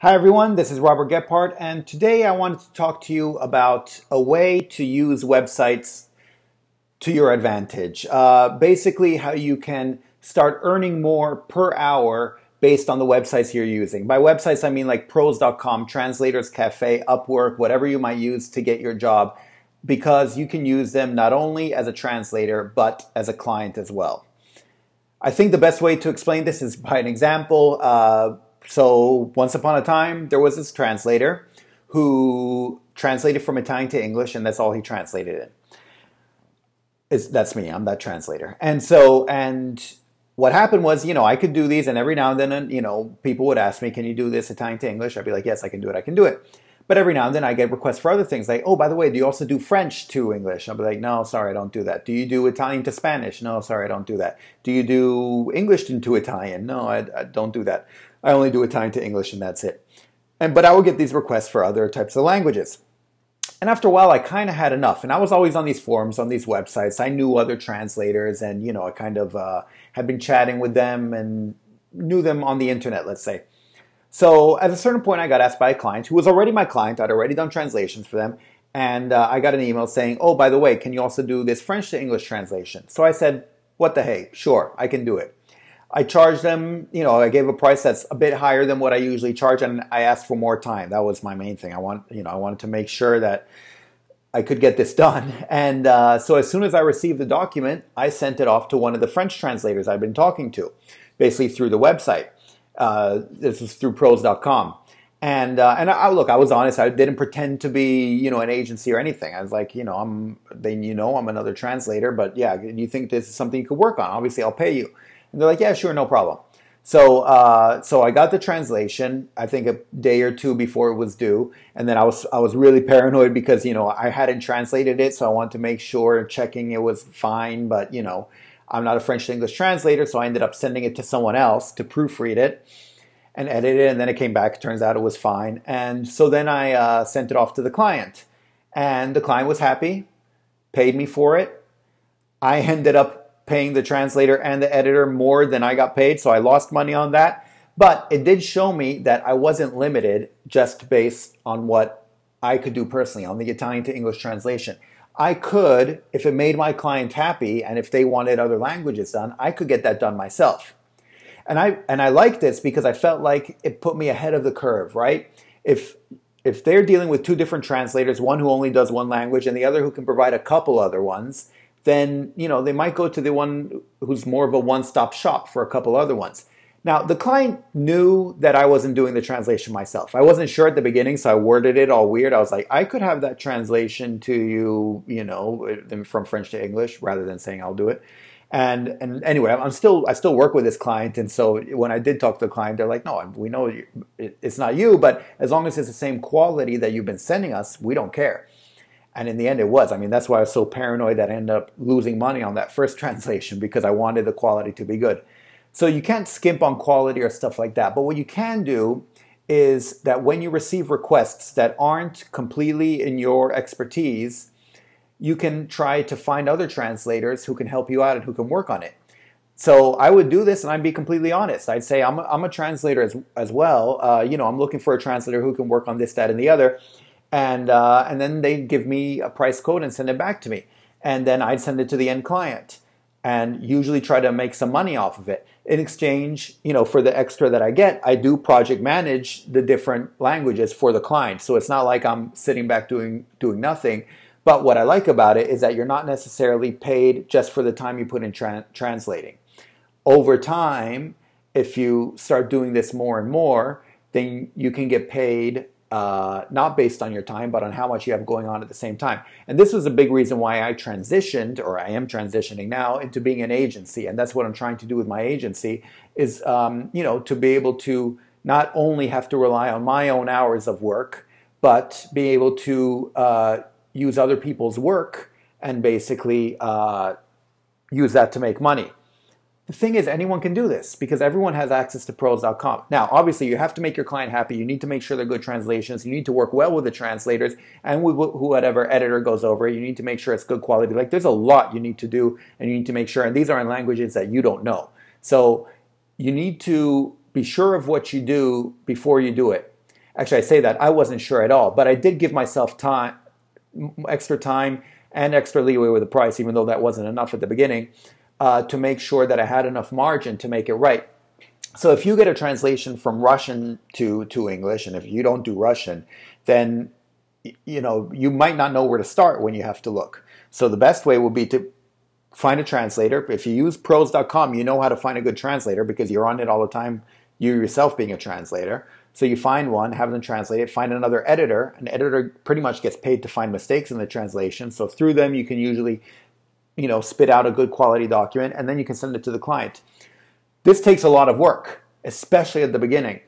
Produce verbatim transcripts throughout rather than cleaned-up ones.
Hi everyone, this is Robert Gephardt, and today I wanted to talk to you about a way to use websites to your advantage. Uh, basically how you can start earning more per hour based on the websites you're using. By websites I mean like Proz dot com, Translators Cafe, Upwork, whatever you might use to get your job, because you can use them not only as a translator but as a client as well. I think the best way to explain this is by an example. Uh, So once upon a time, there was this translator who translated from Italian to English, and that's all he translated in. It's, that's me. I'm that translator. And so, and what happened was, you know, I could do these, and every now and then, you know, people would ask me, can you do this Italian to English? I'd be like, yes, I can do it. I can do it. But every now and then I get requests for other things like, oh, by the way, do you also do French to English? I'll be like, no, sorry, I don't do that. Do you do Italian to Spanish? No, sorry, I don't do that. Do you do English into Italian? No, I, I don't do that. I only do Italian to English and that's it. And but I would get these requests for other types of languages. And after a while, I kind of had enough. And I was always on these forums, on these websites. I knew other translators and, you know, I kind of uh, had been chatting with them and knew them on the internet, let's say. So at a certain point, I got asked by a client who was already my client. I'd already done translations for them. And uh, I got an email saying, oh, by the way, can you also do this French to English translation? So I said, what the hey, sure, I can do it. I charged them, you know, I gave a price that's a bit higher than what I usually charge, and I asked for more time. That was my main thing. I want, you know, I wanted to make sure that I could get this done. And uh, so as soon as I received the document, I sent it off to one of the French translators I've been talking to, basically through the website. Uh, this was through Proz dot com. And, uh, and I, look, I was honest. I didn't pretend to be, you know, an agency or anything. I was like, you know, I'm, they, you know, I'm another translator, but yeah, you think this is something you could work on? Obviously, I'll pay you. And they're like, yeah, sure, no problem. So, uh, so I got the translation, I think a day or two before it was due. And then I was, I was really paranoid because, you know, I hadn't translated it. So I wanted to make sure checking it was fine, but you know, I'm not a French to English translator, so I ended up sending it to someone else to proofread it and edit it, and then it came back. It turns out it was fine. And so then I uh, sent it off to the client, and the client was happy, paid me for it. I ended up paying the translator and the editor more than I got paid, so I lost money on that. But it did show me that I wasn't limited just based on what I could do personally on the Italian to English translation. I could, if it made my client happy and if they wanted other languages done, I could get that done myself. And I, and I like this because I felt like it put me ahead of the curve, right? If, if they're dealing with two different translators, one who only does one language and the other who can provide a couple other ones, then, you know, they might go to the one who's more of a one-stop shop for a couple other ones. Now, the client knew that I wasn't doing the translation myself. I wasn't sure at the beginning, so I worded it all weird. I was like, I could have that translation to you, you know, from French to English, rather than saying I'll do it. And, and anyway, I'm still, I still work with this client. And so when I did talk to the client, they're like, no, we know you, it's not you, but as long as it's the same quality that you've been sending us, we don't care. And in the end, it was. I mean, that's why I was so paranoid that I ended up losing money on that first translation, because I wanted the quality to be good. So you can't skimp on quality or stuff like that. But what you can do is that when you receive requests that aren't completely in your expertise, you can try to find other translators who can help you out and who can work on it. So I would do this, and I'd be completely honest. I'd say, I'm a, I'm a translator as, as well. Uh, you know, I'm looking for a translator who can work on this, that, and the other. And, uh, and then they'd give me a price code and send it back to me. And then I'd send it to the end client, and usually try to make some money off of it. In exchange, you know, for the extra that I get, I do project manage the different languages for the client. So it's not like I'm sitting back doing, doing nothing. But what I like about it is that you're not necessarily paid just for the time you put in tra translating. Over time, if you start doing this more and more, then you can get paid uh, not based on your time, but on how much you have going on at the same time. And this was a big reason why I transitioned, or I am transitioning now, into being an agency. And that's what I'm trying to do with my agency is, um, you know, to be able to not only have to rely on my own hours of work, but be able to uh, use other people's work and basically uh, use that to make money. The thing is, anyone can do this because everyone has access to Proz dot com. Now, obviously, you have to make your client happy. You need to make sure they're good translations. You need to work well with the translators and with whatever editor goes over it. You need to make sure it's good quality. Like, there's a lot you need to do, and you need to make sure. And these are in languages that you don't know. So you need to be sure of what you do before you do it. Actually, I say that, I wasn't sure at all, but I did give myself time, extra time and extra leeway with the price, even though that wasn't enough at the beginning, uh, to make sure that I had enough margin to make it right. So if you get a translation from Russian to, to English, and if you don't do Russian, then you know, you might not know where to start when you have to look. So the best way would be to find a translator. If you use Proz dot com, you know how to find a good translator because you're on it all the time, you yourself being a translator. So you find one, have them translate it, find another editor. An editor pretty much gets paid to find mistakes in the translation. So through them, you can usually, you know, spit out a good quality document, and then you can send it to the client. This takes a lot of work, especially at the beginning.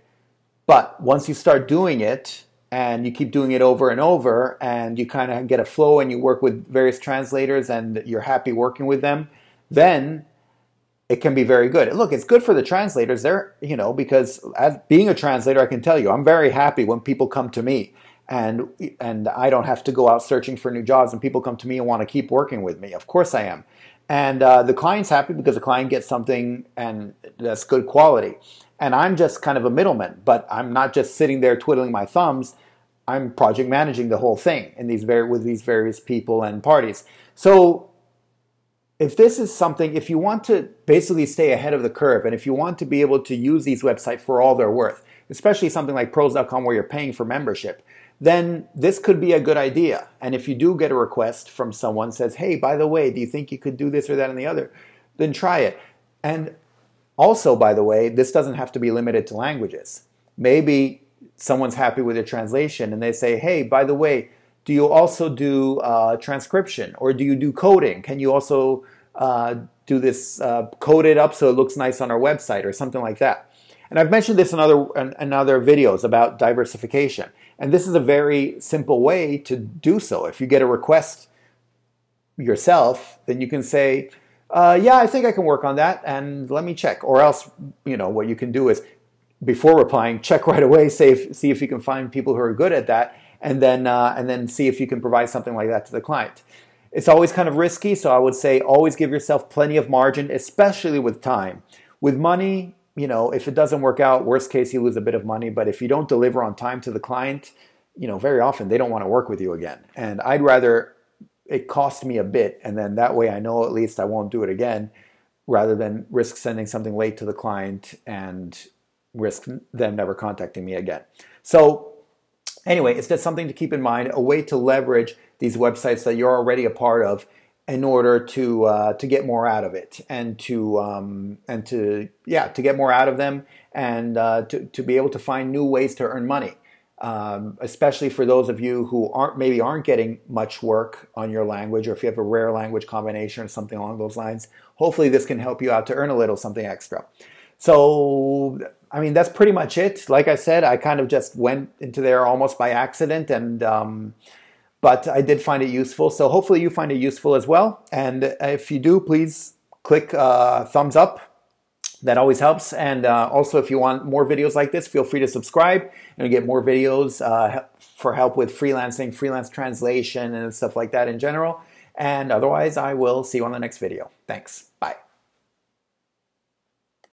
But once you start doing it, and you keep doing it over and over, and you kind of get a flow, and you work with various translators, and you're happy working with them, then it can be very good. Look, it's good for the translators there, you know, because as being a translator, I can tell you, I'm very happy when people come to me, and and I don't have to go out searching for new jobs, and people come to me and want to keep working with me. Of course I am. And uh, the client's happy because the client gets something and that's good quality. And I'm just kind of a middleman, but I'm not just sitting there twiddling my thumbs. I'm project managing the whole thing in these very, with these various people and parties. So if this is something, if you want to basically stay ahead of the curve, and if you want to be able to use these websites for all they're worth, especially something like Proz dot com where you're paying for membership, then this could be a good idea. And if you do get a request from someone says, hey, by the way, do you think you could do this or that and the other, then try it. And also, by the way, this doesn't have to be limited to languages. Maybe someone's happy with your translation and they say, hey, by the way, do you also do uh, transcription, or do you do coding? Can you also uh, do this uh, code it up so it looks nice on our website or something like that? And I've mentioned this in other, in other videos about diversification. And this is a very simple way to do so. If you get a request yourself, then you can say, Uh, yeah, I think I can work on that, and let me check. Or else, you know, what you can do is, before replying, check right away, see if, see if you can find people who are good at that, and then, uh, and then see if you can provide something like that to the client. It's always kind of risky, so I would say always give yourself plenty of margin, especially with time. With money, you know, if it doesn't work out, worst case, you lose a bit of money, but if you don't deliver on time to the client, you know, very often they don't want to work with you again. And I'd rather it cost me a bit, and then that way I know at least I won't do it again, rather than risk sending something late to the client and risk them never contacting me again. So anyway, it's just something to keep in mind, a way to leverage these websites that you're already a part of in order to uh, to get more out of it, and to um, and to yeah to get more out of them, and uh, to, to be able to find new ways to earn money. Um, especially for those of you who aren't maybe aren't getting much work on your language, or if you have a rare language combination or something along those lines, hopefully this can help you out to earn a little something extra. So, I mean, that's pretty much it. Like I said, I kind of just went into there almost by accident, and um, but I did find it useful. So hopefully you find it useful as well. And if you do, please click uh, thumbs up. That always helps. And uh, also, if you want more videos like this, feel free to subscribe and get more videos uh, for help with freelancing, freelance translation, and stuff like that in general. And otherwise, I will see you on the next video. Thanks. Bye.